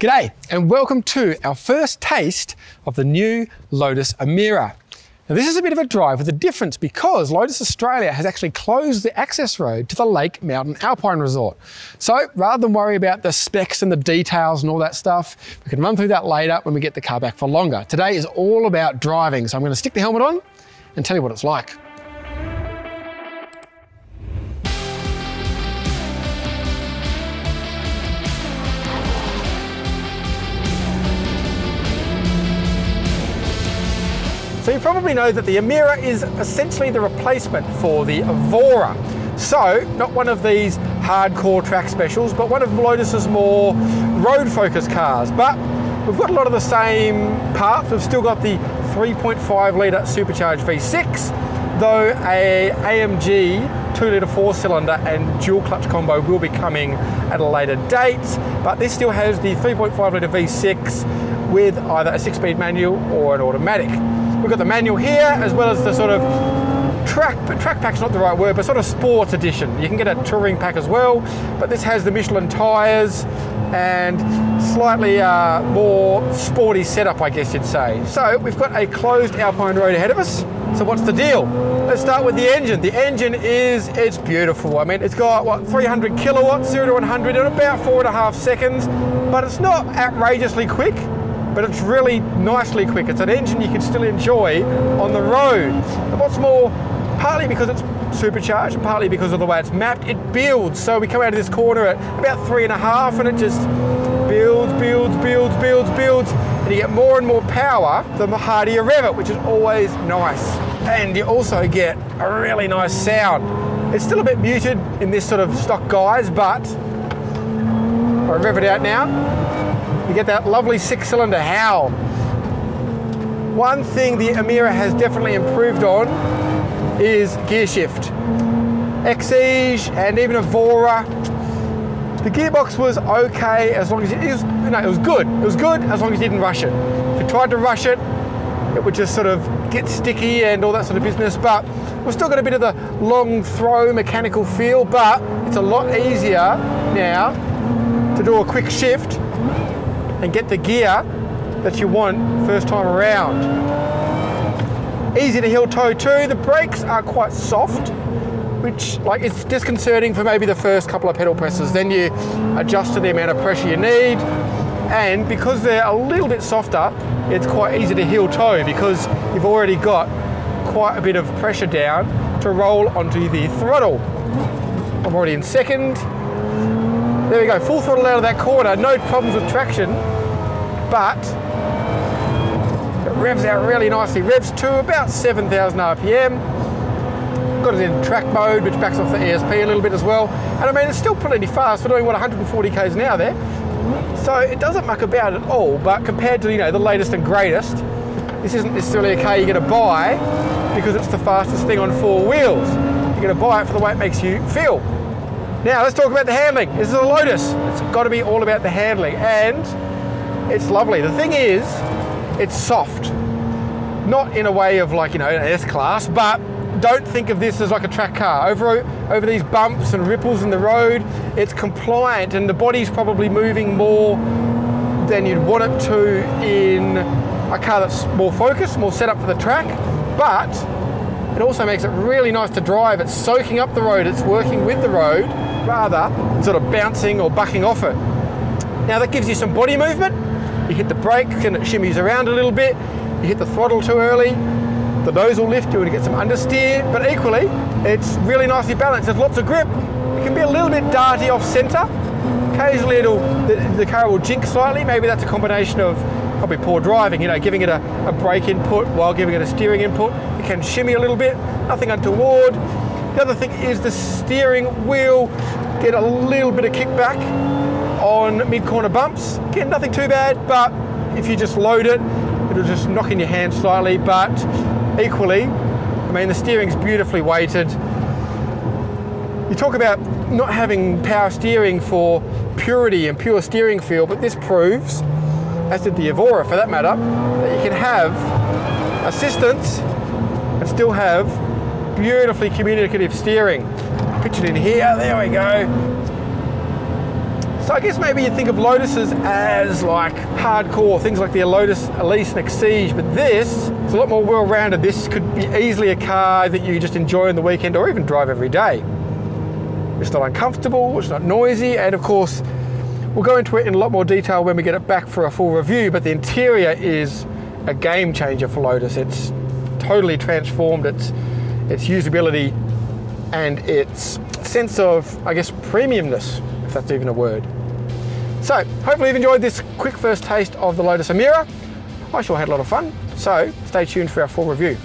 G'day and welcome to our first taste of the new Lotus Emira. Now this is a bit of a drive with a difference because Lotus Australia has actually closed the access road to the Lake Mountain Alpine Resort. So rather than worry about the specs and the details and all that stuff, we can run through that later when we get the car back for longer. Today is all about driving, so I'm going to stick the helmet on and tell you what it's like. So you probably know that the Emira is essentially the replacement for the Evora. So not one of these hardcore track specials, but one of Lotus's more road-focused cars. But we've got a lot of the same parts. We've still got the 3.5-litre supercharged V6, though a AMG 2-litre four-cylinder and dual-clutch combo will be coming at a later date. But this still has the 3.5-litre V6 with either a 6-speed manual or an automatic. We've got the manual here, as well as the sort of track pack's not the right word, but sort of sports edition. You can get a touring pack as well, but this has the Michelin tyres and slightly more sporty setup, I guess you'd say. So we've got a closed Alpine road ahead of us. So what's the deal? Let's start with the engine. The engine is, it's beautiful. I mean, it's got, what, 300 kilowatts, 0 to 100 in about 4.5 seconds, but it's not outrageously quick. But it's really nicely quick. It's an engine you can still enjoy on the road. And what's more, partly because it's supercharged and partly because of the way it's mapped, it builds. So we come out of this corner at about 3.5 and it just builds. And you get more and more power the harder you rev it, which is always nice. And you also get a really nice sound. It's still a bit muted in this sort of stock guise, but I rev it out now. You get that lovely six-cylinder howl. One thing the Emira has definitely improved on is gear shift. Exige and even Evora, the gearbox was okay as long as it was good as long as you didn't rush it. If you tried to rush it, it would just sort of get sticky and all that sort of business. But we've still got a bit of the long throw mechanical feel, but it's a lot easier now to do a quick shift and get the gear that you want first time around. Easy to heel toe too. The brakes are quite soft, which like it's disconcerting for maybe the first couple of pedal presses. Then you adjust to the amount of pressure you need. And because they're a little bit softer, it's quite easy to heel toe because you've already got quite a bit of pressure down to roll onto the throttle. I'm already in second. There we go, full throttle out of that corner, no problems with traction, but it revs out really nicely. Revs to about 7,000 RPM. Got it in track mode, which backs off the ESP a little bit as well. And I mean, it's still pretty fast for doing, what, 140 k's an hour there. So it doesn't muck about at all, but compared to, you know, the latest and greatest, this isn't necessarily a car you're gonna buy because it's the fastest thing on four wheels. You're gonna buy it for the way it makes you feel. Now let's talk about the handling. This is a Lotus. It's got to be all about the handling, and it's lovely. The thing is, it's soft. Not in a way of like, you know, an S-Class, but don't think of this as like a track car. Over these bumps and ripples in the road, it's compliant, and the body's probably moving more than you'd want it to in a car that's more focused, more set up for the track, but it also makes it really nice to drive. It's soaking up the road, it's working with the road, rather than sort of bouncing or bucking off it. Now that gives you some body movement. You hit the brake and it shimmies around a little bit. You hit the throttle too early, the nose will lift, you're going to get some understeer, but equally, it's really nicely balanced. There's lots of grip. It can be a little bit darty off centre. Occasionally the car will jink slightly. Maybe that's a combination of probably poor driving, you know, giving it a brake input while giving it a steering input. It can shimmy a little bit, nothing untoward. The other thing is the steering wheel get a little bit of kickback on mid-corner bumps. Again, nothing too bad, but if you just load it, it'll just knock in your hand slightly, but equally, I mean, the steering's beautifully weighted. You talk about not having power steering for purity and pure steering feel, but this proves, as did the Evora for that matter, that you can have assistance and still have beautifully communicative steering. Pictured in here, there we go. So I guess maybe you'd think of Lotuses as like hardcore, things like the Lotus Elise and Exige, but this is a lot more well-rounded. This could be easily a car that you just enjoy on the weekend or even drive every day. It's not uncomfortable, it's not noisy, and of course, we'll go into it in a lot more detail when we get it back for a full review, but the interior is a game changer for Lotus. It's totally transformed its usability and its sense of, I guess, premiumness, if that's even a word. So, hopefully you've enjoyed this quick first taste of the Lotus Emira. I sure had a lot of fun, so stay tuned for our full review.